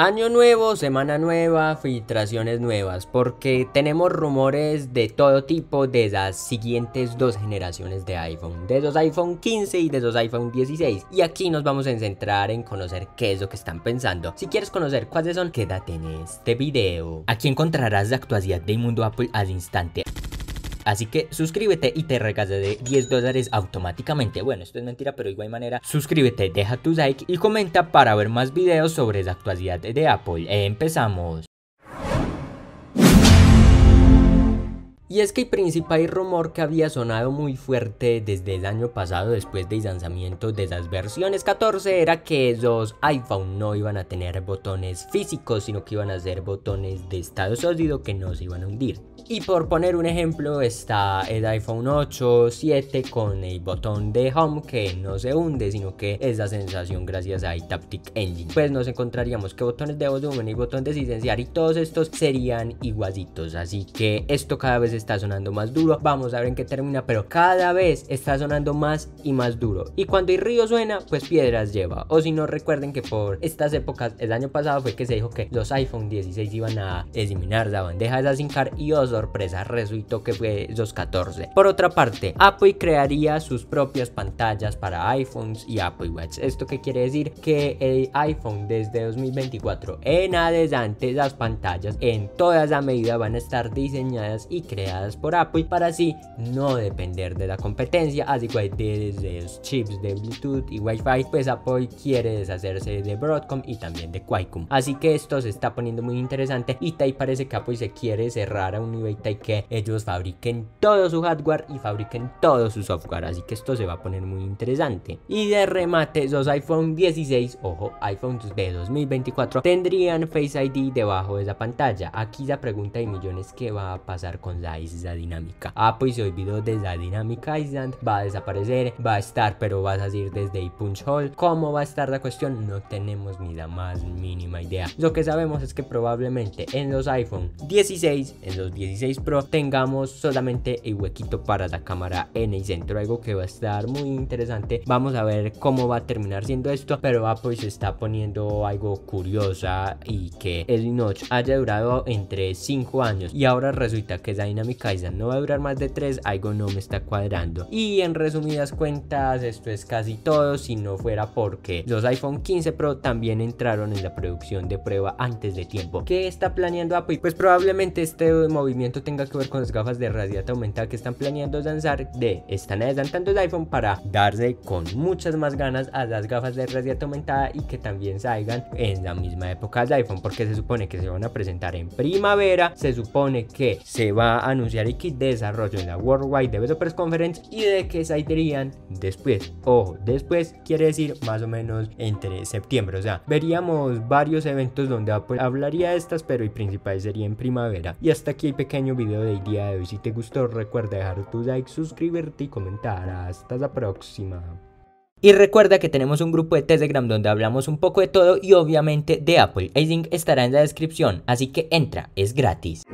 Año nuevo, semana nueva, filtraciones nuevas, porque tenemos rumores de todo tipo de las siguientes dos generaciones de iPhone, de esos iPhone 15 y de esos iPhone 16, y aquí nos vamos a centrar en conocer qué es lo que están pensando. Si quieres conocer cuáles son, quédate en este video. Aquí encontrarás la actualidad del mundo Apple al instante. Así que suscríbete y te regalaré $10 automáticamente. Bueno, esto es mentira, pero de igual manera, suscríbete, deja tu like y comenta para ver más videos sobre la actualidad de Apple. Empezamos. Y es que el principal rumor que había sonado muy fuerte desde el año pasado después del lanzamiento de las versiones 14 era que esos iPhone no iban a tener botones físicos, sino que iban a ser botones de estado sólido que no se iban a hundir. Y por poner un ejemplo, está el iPhone 8, 7 con el botón de Home que no se hunde, sino que es la sensación gracias a Taptic Engine. Pues nos encontraríamos que botones de volumen y botón de silenciar y todos estos serían igualitos, así que esto cada vez está sonando más duro. Vamos a ver en qué termina, pero cada vez está sonando más y más duro, y cuando el río suena pues piedras lleva. O si no, recuerden que por estas épocas el año pasado fue que se dijo que los iPhone 16 iban a eliminar la bandeja de la SIM card, y oh sorpresa, resultó que fue los 14. Por otra parte, Apple crearía sus propias pantallas para iPhones y Apple Watch. ¿Esto qué quiere decir? Que el iPhone desde 2024 en adelante, las pantallas en toda esa medida van a estar diseñadas y creadas por Apple para así no depender de la competencia, al igual de los chips de Bluetooth y Wi-Fi. Pues Apple quiere deshacerse de Broadcom y también de Qualcomm, así que esto se está poniendo muy interesante y tal parece que Apple se quiere cerrar a un nivel tal que ellos fabriquen todo su hardware y fabriquen todo su software, así que esto se va a poner muy interesante. Y de remate, los iPhone 16, ojo, iPhone de 2024 tendrían Face ID debajo de la pantalla. Aquí la pregunta de millones: ¿qué va a pasar con la isla dinámica? Apple se olvidó de la Dynamic Island, va a desaparecer, va a estar, pero va a salir desde el punch hole. ¿Cómo va a estar la cuestión? No tenemos ni la más mínima idea. Lo que sabemos es que probablemente en los iPhone 16, en los 16 Pro, tengamos solamente el huequito para la cámara en el centro, algo que va a estar muy interesante. Vamos a ver cómo va a terminar siendo esto, pero Apple se está poniendo algo curiosa, y que el notch haya durado entre 5 años y ahora resulta que la Dynamic Island no va a durar más de 3, algo no me está cuadrando. Y en resumidas cuentas, esto es casi todo, si no fuera porque los iPhone 15 Pro también entraron en la producción de prueba antes de tiempo. ¿Qué está planeando Apple? Pues probablemente este movimiento tenga que ver con las gafas de realidad aumentada que están planeando lanzar. Están adelantando el iPhone para darle con muchas más ganas a las gafas de realidad aumentada y que también salgan en la misma época del iPhone, porque se supone que se van a presentar en primavera, se supone que se va a anunciar el kit de desarrollo en la Worldwide Developer's Conference y de que saldrían después. Ojo, después quiere decir más o menos entre septiembre, o sea, veríamos varios eventos donde Apple hablaría de estas, pero el principal sería en primavera. Y hasta aquí el pequeño video del día de hoy. Si te gustó, recuerda dejar tu like, suscribirte y comentar. Hasta la próxima. Y recuerda que tenemos un grupo de Telegram donde hablamos un poco de todo y obviamente de Apple. El link estará en la descripción, así que entra, es gratis.